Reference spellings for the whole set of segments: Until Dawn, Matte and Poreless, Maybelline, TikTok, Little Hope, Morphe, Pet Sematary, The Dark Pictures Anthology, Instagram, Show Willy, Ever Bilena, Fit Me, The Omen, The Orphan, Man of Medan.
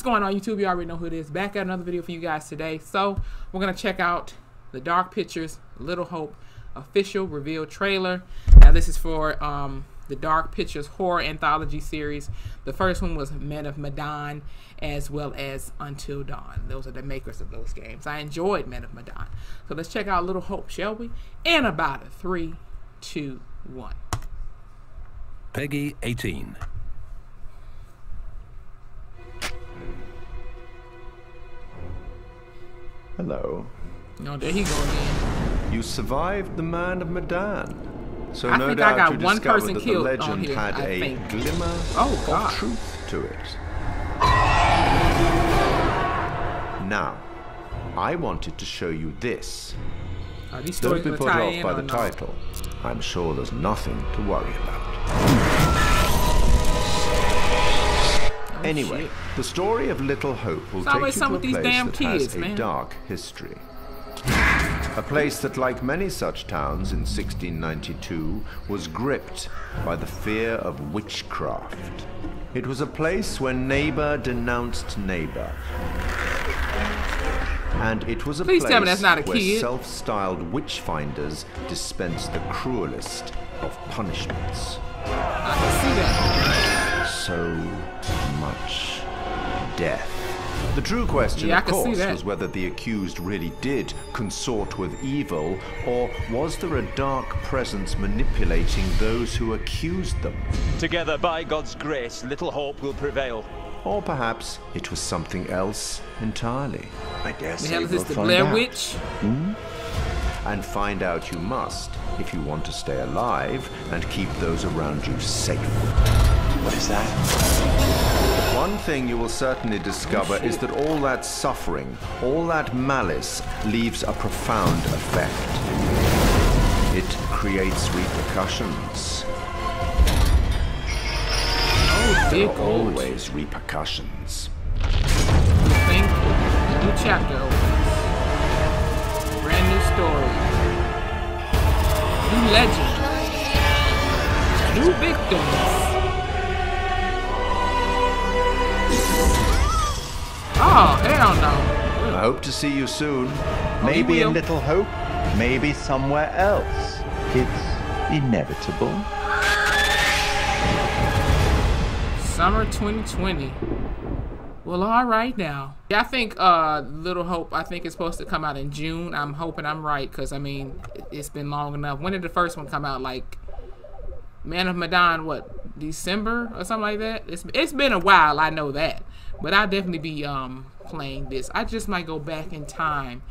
What's going on, YouTube? You already know who it is. Back at another video for you guys today. So we're going to check out The Dark Pictures Little Hope official reveal trailer. Now this is for The Dark Pictures horror anthology series. The first one was Man of Medan, as well as Until Dawn. Those are the makers of those games. I enjoyed Man of Medan. So let's check out Little Hope, shall we? In about a 3, 2, 1. Peggy 18. Hello. No, there he goes again. You survived the Man of Medan. So I no doubt I got you one person that killed. The legend on here, had I a think. Glimmer of truth to it. Now, I wanted to show you this. Don't be put off by the title. I'm sure there's nothing to worry about. Anyway, the story of Little Hope will take you to a place that has a dark history. A place that, like many such towns in 1692, was gripped by the fear of witchcraft. It was a place where neighbor denounced neighbor. And it was a place where self-styled witch-finders dispensed the cruelest of punishments. I can see that. So much death. The true question, of course, was whether the accused really did consort with evil, or was there a dark presence manipulating those who accused them? Together, by God's grace, Little Hope will prevail. Or perhaps it was something else entirely. I guess we will find Blair Witch. And find out you must if you want to stay alive and keep those around you safe. What is that? One thing you will certainly discover is that all that suffering, all that malice, leaves a profound effect. It creates repercussions. There are always repercussions. New chapter opens. Brand new story. New legend. New victims. Oh, hell no. I hope to see you soon. Maybe in Little Hope, maybe somewhere else. It's inevitable. Summer 2020. Well, all right now. Yeah, I think Little Hope, I think it's supposed to come out in June. I'm hoping I'm right, because, I mean, it's been long enough. When did the first one come out? Like, Man of Medan, what, December or something like that? It's been a while, I know that. But I'll definitely be playing this. I just might go back in time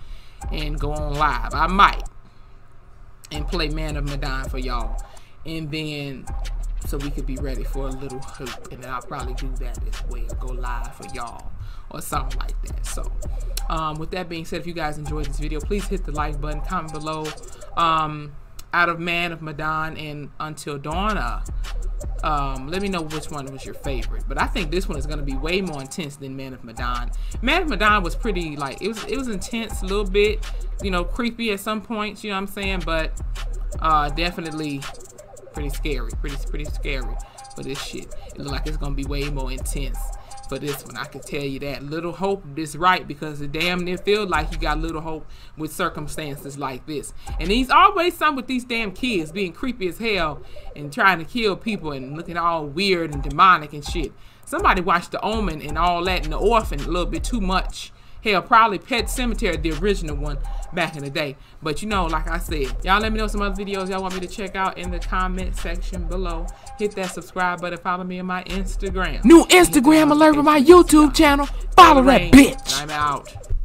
and go on live. I might. And play Man of Medan for y'all. And then, so we could be ready for a Little Hope. And then I'll probably do that as well. Go live for y'all. Or something like that. So, with that being said, if you guys enjoyed this video, please hit the like button. Comment below. Out of Man of Medan and Until Dawn, let me know which one was your favorite. But I think this one is going to be way more intense than Man of Medan. Man of Medan was pretty, like, it was intense a little bit, you know, creepy at some points, you know what I'm saying? But definitely pretty scary, pretty scary for this shit. It looks like it's going to be way more intense for this one. I can tell you that. Little Hope is right, because it damn near feels like you got Little Hope with circumstances like this. And he's always some with these damn kids being creepy as hell and trying to kill people and looking all weird and demonic and shit. Somebody watched The Omen and all that and The Orphan a little bit too much. Hell, probably Pet Sematary, the original one back in the day. But you know, like I said, y'all let me know some other videos y'all want me to check out in the comment section below. Hit that subscribe button. Follow me on my Instagram. New Instagram alert on my YouTube channel. Follow that bitch. I'm out.